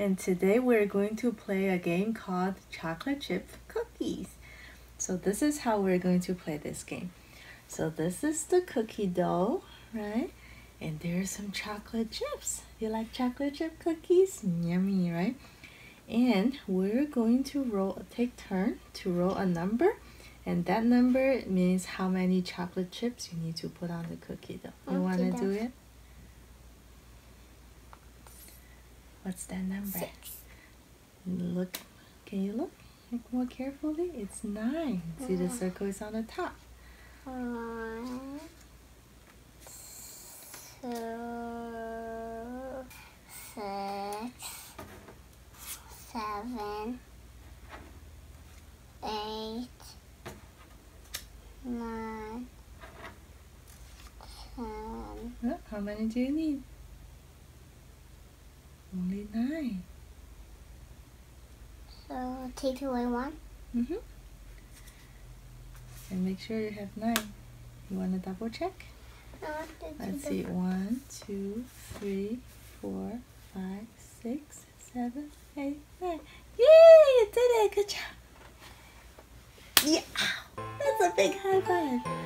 and today we're going to play a game called Chocolate Chip Cookies. So this is how we're going to play this game. So this is the cookie dough, right? And there's some chocolate chips. You like chocolate chip cookies? Yummy, right? And we're going to take turn to roll a number, and that number means how many chocolate chips you need to put on the cookie dough. You want to do it? What's that number? 6. Look, can you look more carefully? It's 9. See, the circle is on the top. 1, 2, 3, 4, 5, 6, 7, 8, 9, 10. Look, how many do you need? Only 9. So take away 1. And make sure you have 9. You want to double check? Let's see. 1, 2, 3, 4, 5, 6, 7, 8, 9. Yay! You did it! Good job. Yeah. That's a big high five.